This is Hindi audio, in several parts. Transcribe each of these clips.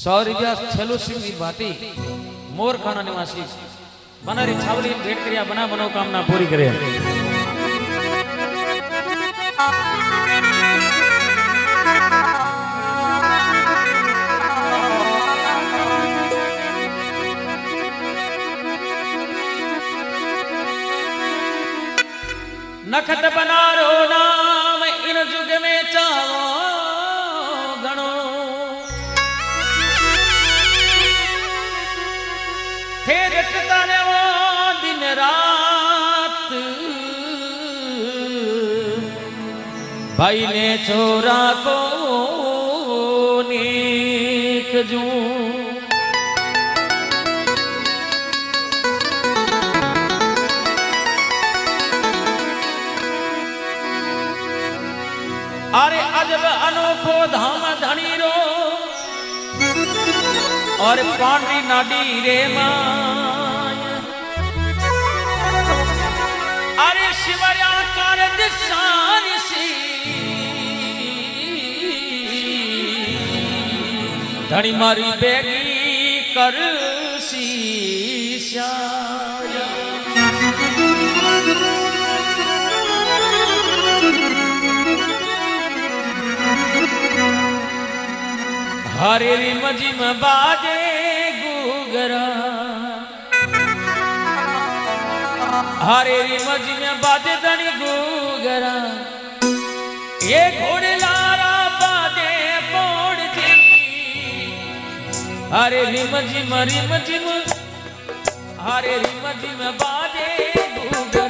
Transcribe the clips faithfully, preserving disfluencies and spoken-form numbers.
सौ रूपया छेलू सिंह की बाती मोर खाना निवासी बना री छावली भेंट करिया बना बनाओ कामना पूरी करे। नखत बनारो नाम इन जुग में चावो गणो हे रटता ने वो दिन रात भाई ने छोरा को नेक जू अरे अजब अनोखो धाम धनी रो और पांडी नाडी रे माय अरे शिवया कारज शान सी धनी मारी बेगी कर सी श्याम हरे मजिम बाजे गुगरा हरे मजिम बाजे धनी गुगरा ये घोड़े लारा बाजे बोड़ जी हरे मजिम रिम जिम हरे मजिम बाजे गुगरा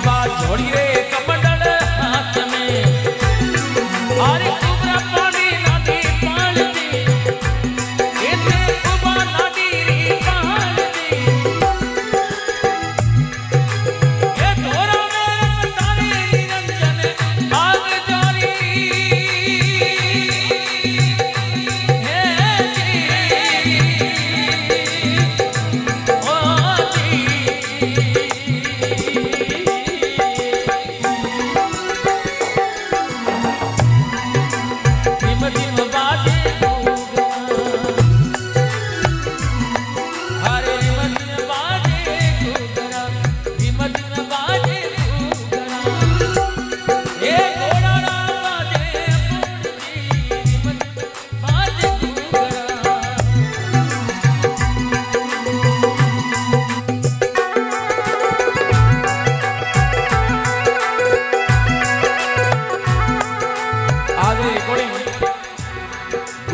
बाबा छोड़ी रे कपड़ल हाथ में अरे कुबरा पानी नदी पाल दी इतने कुबा नदी री पाल दी ये तोरा मेरे तारे निरंजन आग जोरी हे जी ओ जी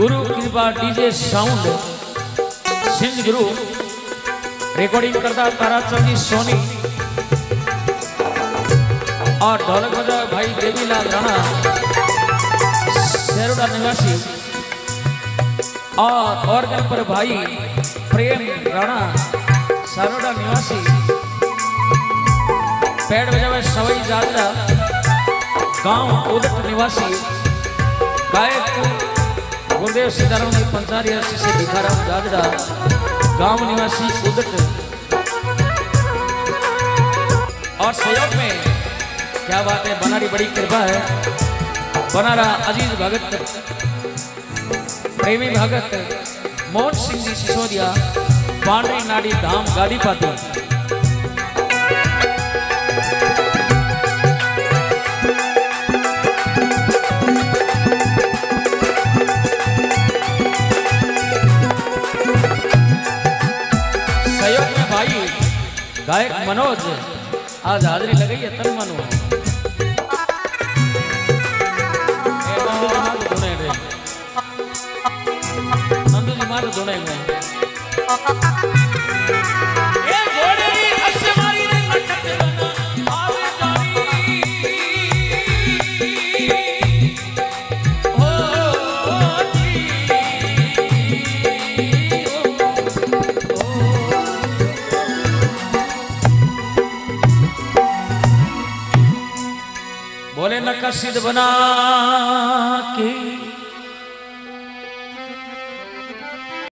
गुरु कृपा डीजे साउंड सिंध गुरु रिकॉर्डिंग करता ताराचंदी सोनी और ढोलक बजा भाई देवीलाल राणा शेरोडा निवासी और ऑर्गन पर भाई प्रेम राणा शेरोडा निवासी पैड बजावे सवाई जाजरा गांव उदक निवासी गायक गुरुदेव सीताराम ने पंचारी अर्सी से भिखाराम जागड़ा गांव निवासी उदक और सहयोग में क्या बात है बनारी बड़ी कृपा है बनारा अजीज भगत प्रेमी भगत मोहन सिंह जी सिसोदिया पांडरी नाड़ी धाम गादी पाती गायक मनोज आज हाजरी लगाई है तन मनो नंदू जी मारो धुने सिद्ध बना के